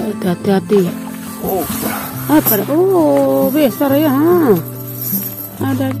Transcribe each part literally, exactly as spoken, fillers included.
Hati-hati. Apa? Oh, besar ya. Ada.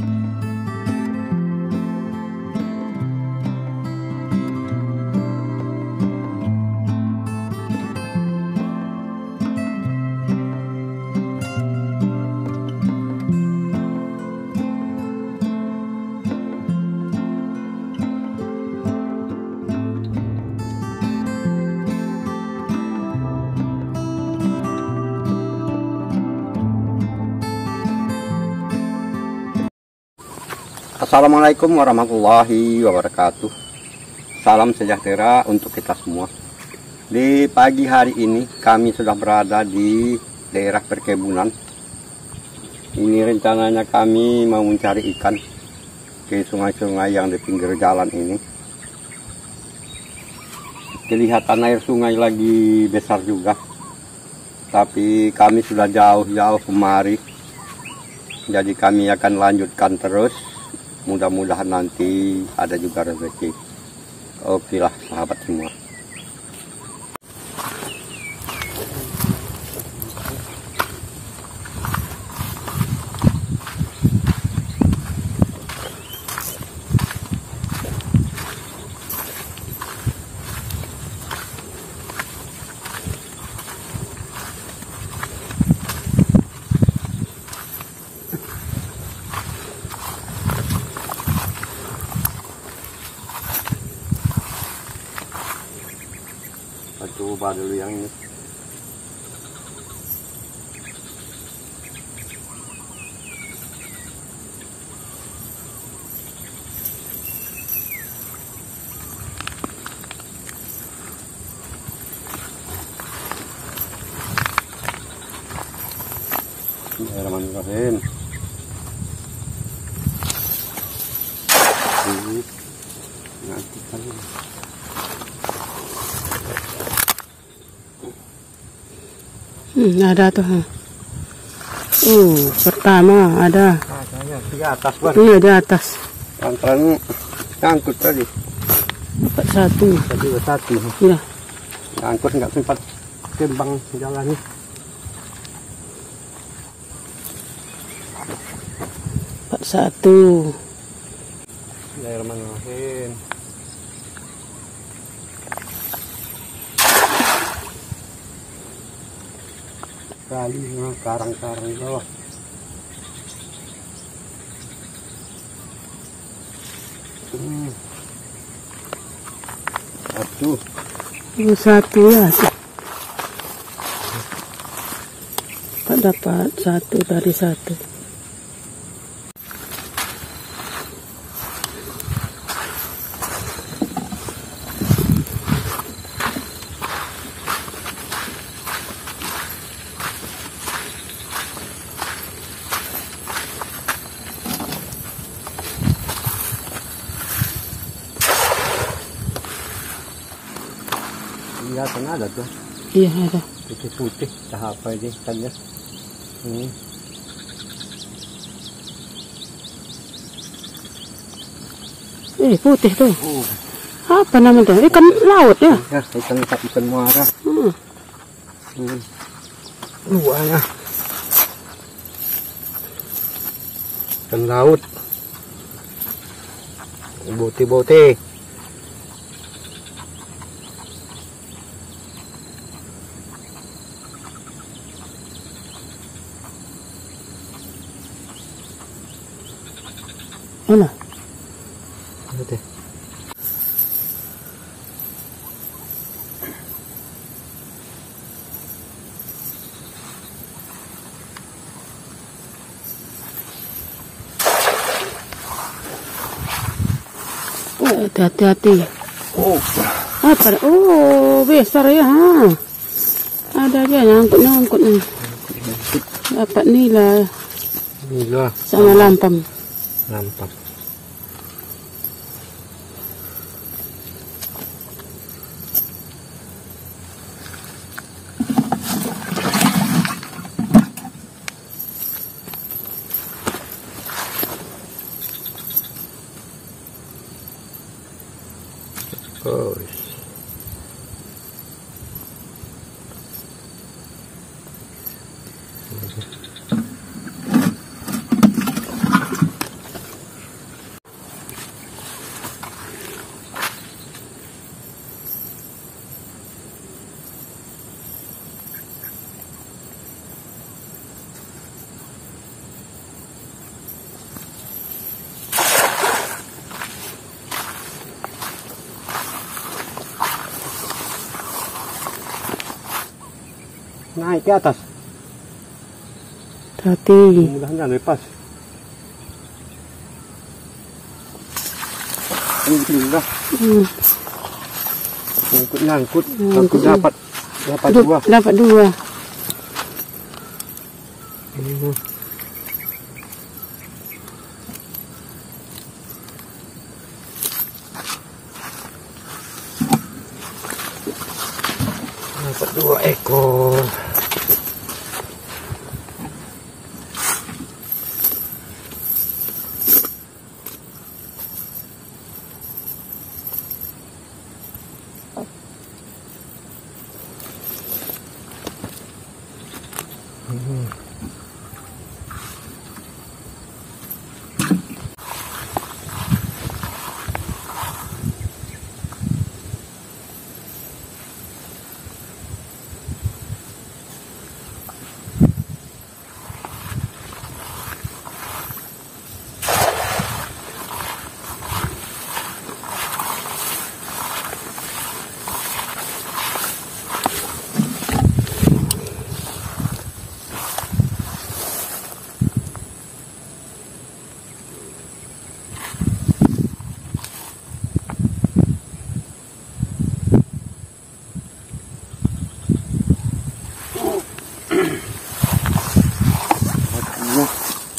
Assalamualaikum warahmatullahi wabarakatuh. Salam sejahtera untuk kita semua. Di pagi hari ini kami sudah berada di daerah perkebunan. Ini rencananya kami mau mencari ikan di sungai-sungai yang di pinggir jalan ini. Kelihatan air sungai lagi besar juga, tapi kami sudah jauh-jauh kemari. Jadi kami akan lanjutkan terus. Mudah-mudahan nanti ada juga rezeki. Oke lah sahabat semua. Coba dulu yang ini. Bismillahirrahmanirrahim. Ini nanti kali. Hmm, ada tuh. Uh, pertama ada. Di atas, Bang. Iya, di atas. Lantaran nyangkut tadi. Dapat satu. Tadi satu. Iya. Nyangkut enggak sempat timbang jalannya. Dapat satu. Bismillahirrahmanirrahim. Kali nah, karang-karang di bawah. Hmm. Satu. Ini satu ya. Pak dapat satu dari satu. Kelihatan ada tuh. Iya ada. Putih-putih, entah apa aja ikannya. Ini. Eh putih tuh. Oh. Apa namanya? Ikan laut ya? Ya ikan ikan muara. Hmm. Hmm. Dua ya. Ikan laut. Putih-putih. Mana? Ada deh. Oh, hati-hati. Oh. Apa? Oh, besar ya. Ada dia nyangkut-nyangkut nih. Dapat nila. Nila. Sama lampam. Lampam. Oh. naik ke atas. Hati. Mudah-mudahan jangan lepas. Alhamdulillah. Hmm. Nyangkut-nyangkut, aku hmm. dapat dapat Duh, dua. Dapat dua. Hmm. Dapat dua ekor.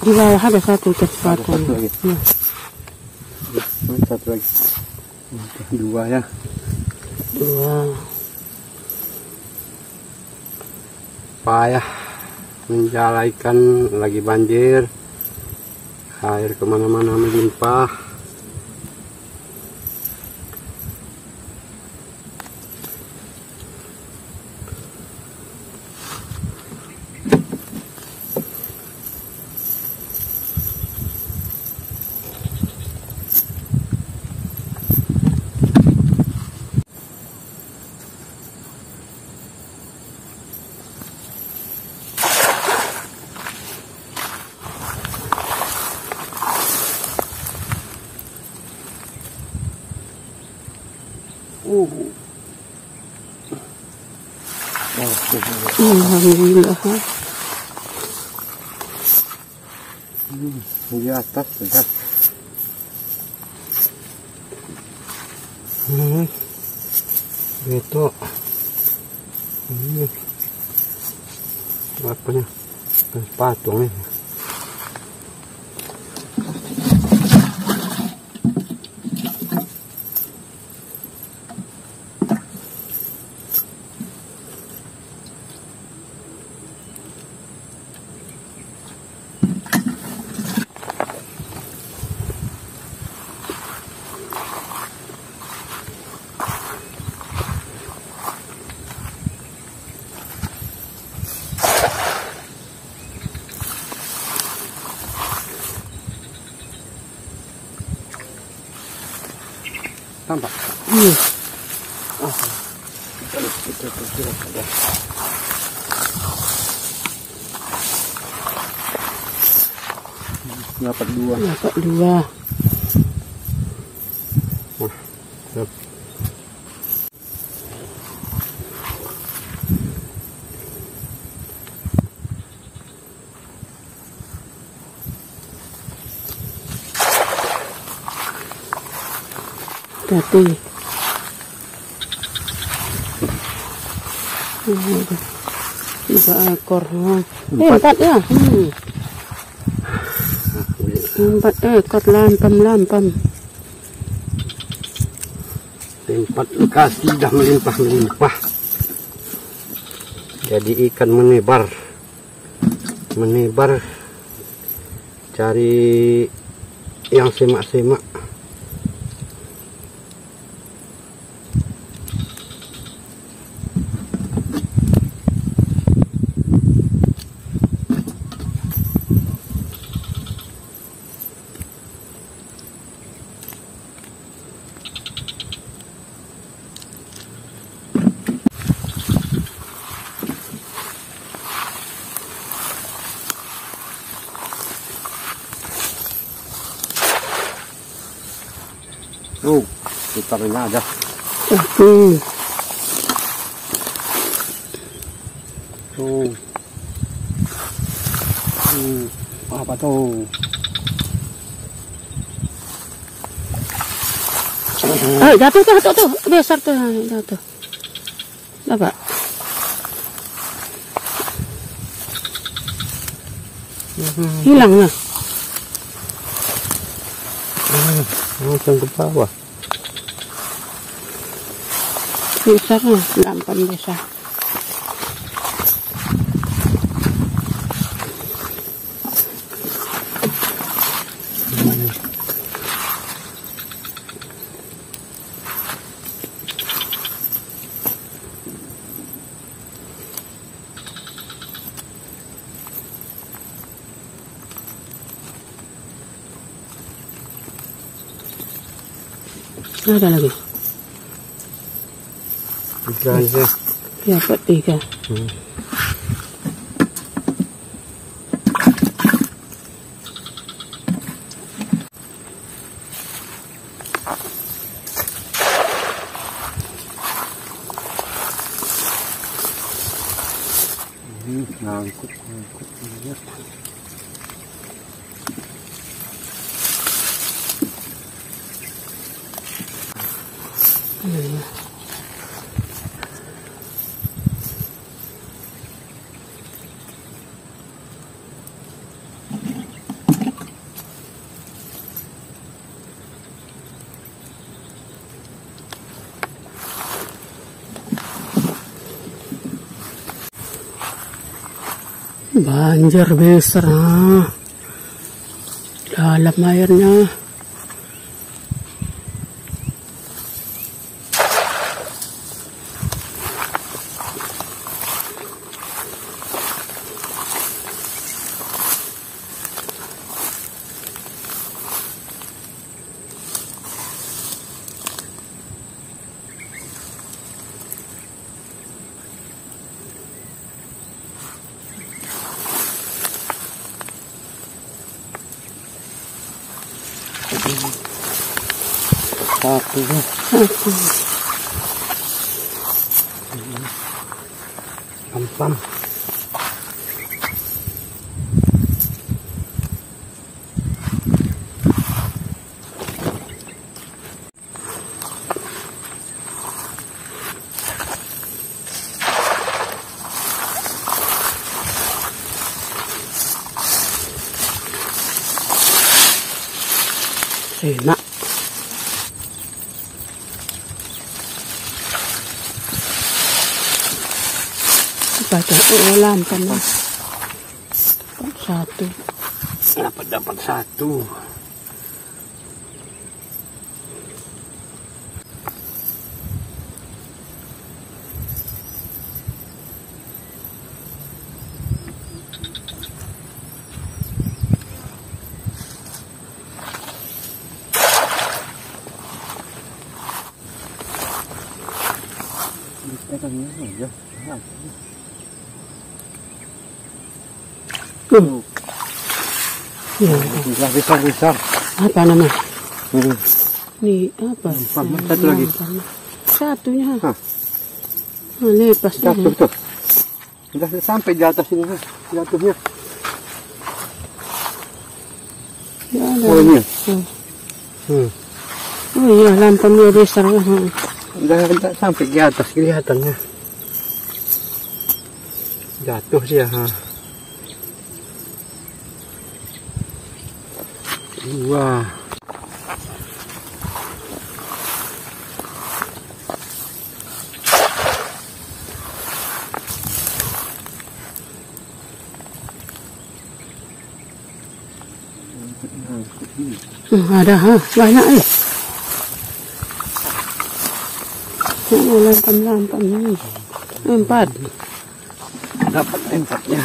Di bawah ada satu kesempatan. Satu lagi. Ya. Satu lagi. Dua ya. Dua. Payah menjala ikan, lagi banjir, air kemana-mana melimpah. Alhamdulillah. Hmm, di atas sudah. Hmm, itu. Ini apa nih? Patung ini. Nampak? Iya. Oh. Kita kira-kira ada. Dapat dua. Dapat dua. Wah, siap. Hati. Tiga ekor. Eh, empat ya. Hmm. Empat ekor lampam-lampam. Tempat lokasi dah melimpah-limpah. Jadi ikan menebar. Menebar. Cari yang semak-semak. Oh, putarnya aja. Oke. tuh? Hmm, apa tuh? Ah, jatuh tuh, jatuh tuh, besar tuh, jatuh. Apa? Hilang lah. Langsung ke bawah. Besar lah, lampan besar. Ada lagi tiga aja ya, kok tiga. hmm. Ini ngangkut ngangkut lihat. Hmm. Banjir besar, ah. Dalam airnya. Satu nih. Pam-pam. Enak. Baca ulang kan mas. Satu. Dapat dapat satu. Loh. Ya, ya. Besar, besar. Apa namanya? Hmm. Ini apa? Lampang, nah, satu lagi. Satunya. Hah. Nah, lepas jatuh tuh. Sudah sampai di atas ini, jatuhnya. Ya, oh, ini. Hmm. Hmm. Oh iya, lampangnya besar. Hmm. Sudah sampai di atas kelihatannya. Jatuh dia, ha. Dua. Hmm, ada ha, banyak eh. Lampam-lampam ini. Empat. Dapat empatnya.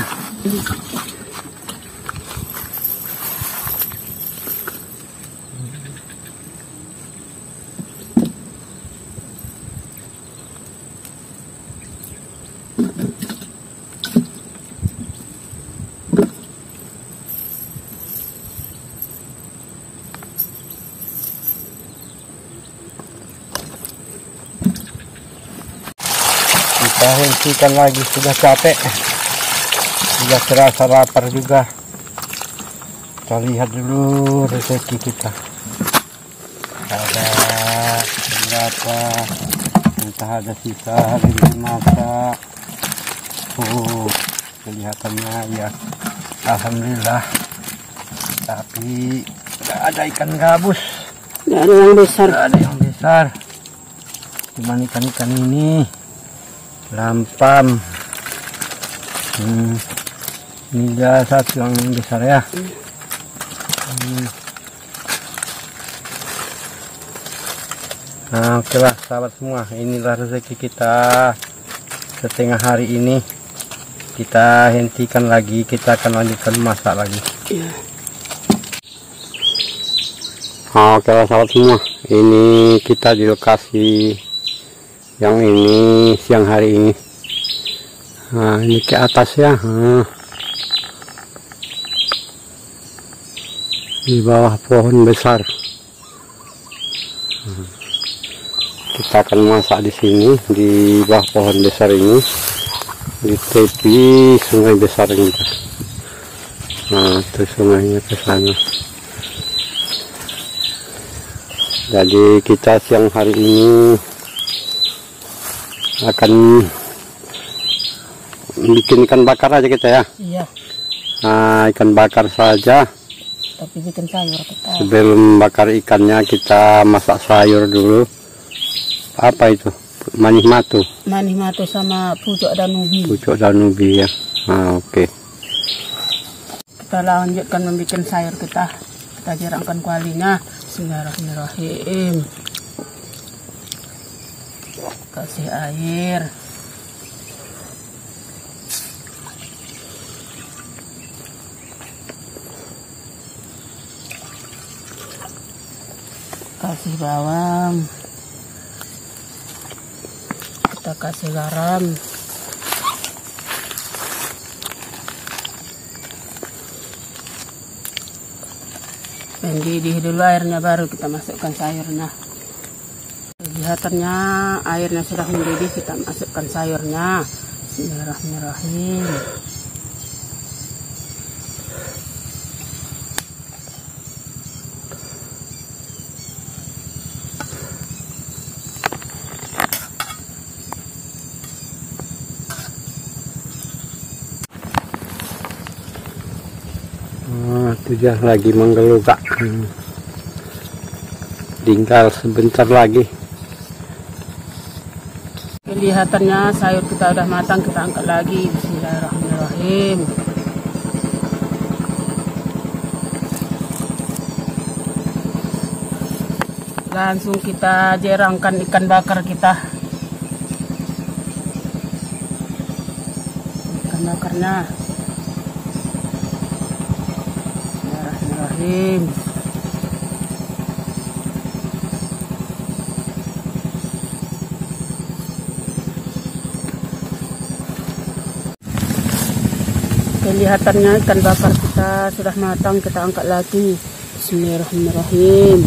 Kita hentikan lagi, sudah capek. Juga terasa lapar juga. Kita lihat dulu rezeki kita ada berapa. Entah ada sisa hari ini masak. Oh, kelihatannya ya alhamdulillah. Tapi nggak ada ikan gabus, nggak ada yang besar, nggak ada yang besar. Cuman ikan-ikan ini lampam. Hmm, ini ada satu yang besar ya. Hmm. Nah, oke lah sahabat semua, inilah rezeki kita setengah hari ini. Kita hentikan lagi, kita akan lanjutkan masak lagi. Iya. Oke lah sahabat semua, ini kita di lokasi yang ini siang hari ini. Nah, ini ke atas ya. Nah, di bawah pohon besar. Nah, kita akan masak di sini di bawah pohon besar ini. Di tepi sungai besar ini. Nah, itu sungainya ke sana. Jadi kita siang hari ini akan bikin ikan bakar aja kita ya. Iya. Nah, ikan bakar saja. Tapi bikin sayur kita. Sebelum bakar ikannya kita masak sayur dulu. Apa itu? Manis matu. Manis matu sama pucuk danubi. Pucuk danubi ya. Nah, oke. Okay. Kita lanjutkan membuat sayur kita. Kita jarangkan kualinya. Bismillahirrahmanirrahim. Kasih air. Kasih bawang. Kita kasih garam, mendidih dulu airnya baru kita masukkan sayurnya. Kelihatannya airnya sudah mendidih, kita masukkan sayurnya. Bismillahirrahmanirrahim. Sudah lagi menggelugak, tinggal sebentar lagi. Kelihatannya sayur kita sudah matang, kita angkat lagi. Bismillahirrahmanirrahim. Langsung kita jerangkan ikan bakar kita. Ikan bakarnya. Kelihatannya ikan bakar kita sudah matang, kita angkat lagi. Bismillahirrahmanirrahim.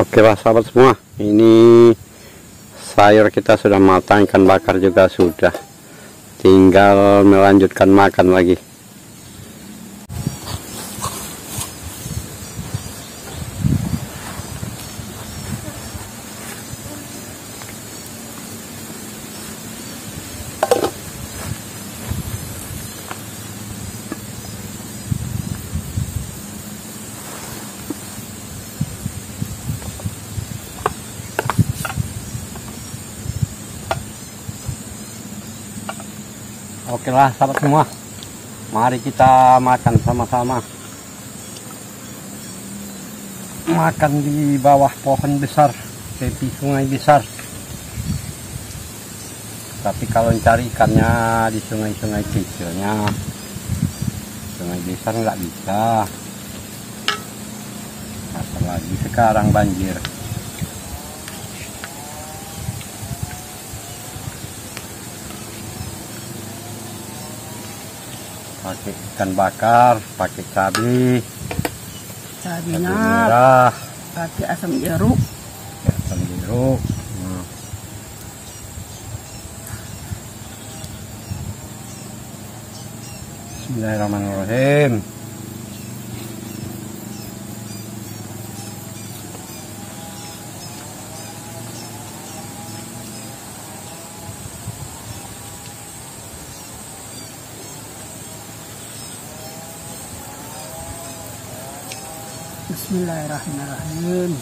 Oke lah sahabat semua, ini sayur kita sudah matang, ikan bakar juga sudah, tinggal melanjutkan makan lagi. Oke lah sahabat semua, mari kita makan sama-sama. Makan di bawah pohon besar, tepi sungai besar. Tapi kalau mencari ikannya di sungai-sungai kecilnya, sungai besar nggak bisa. Apalagi sekarang banjir. Pakai ikan bakar, pakai cabai, cabenya, cabai merah, pakai asam jeruk, asam よ。うん、Bismillahirrahmanirrahim. Bismillahirrahmanirrahim.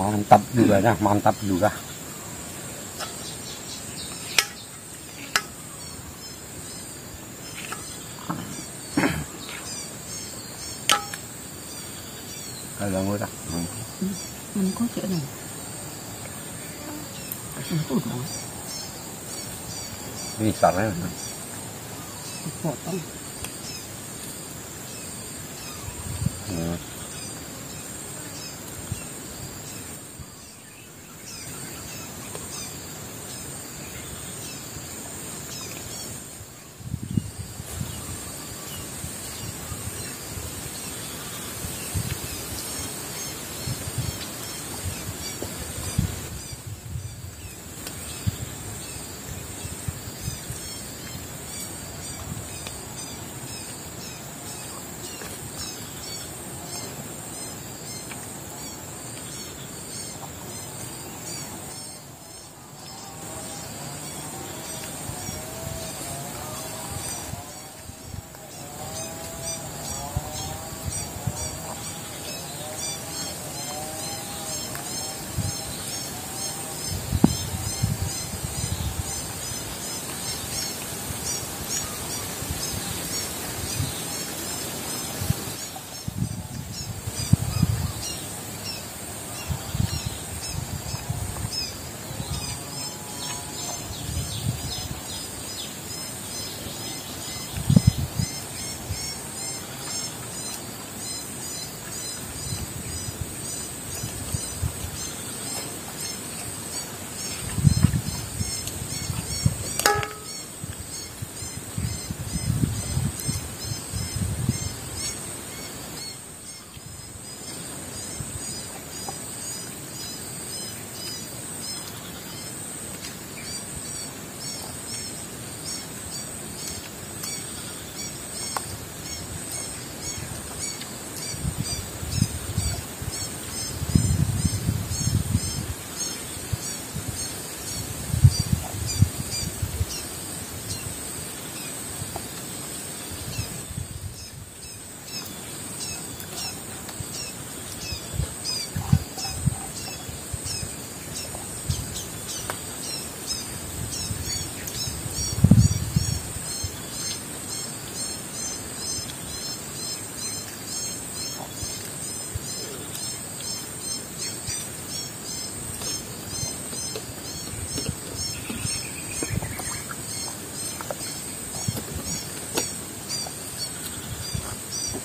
Mantap juga ya, mantap juga. Kalau ngồi đặt, mình có chuyện này. Ini caranya. Potong.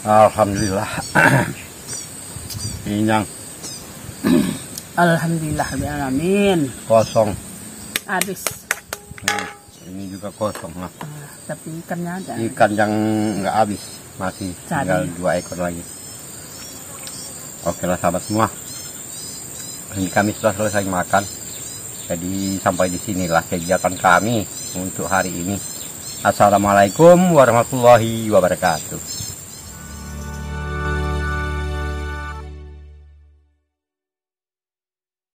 Alhamdulillah. Minang. Alhamdulillah alamin. Kosong. Habis. Nah, ini juga kosong lah. Ah, tapi ikannya ada. Ikan yang nggak habis, masih cari. Tinggal dua ekor lagi. Oke lah sahabat semua. Ini kami sudah selesai makan. Jadi sampai di sinilah kegiatan kami untuk hari ini. Assalamualaikum warahmatullahi wabarakatuh.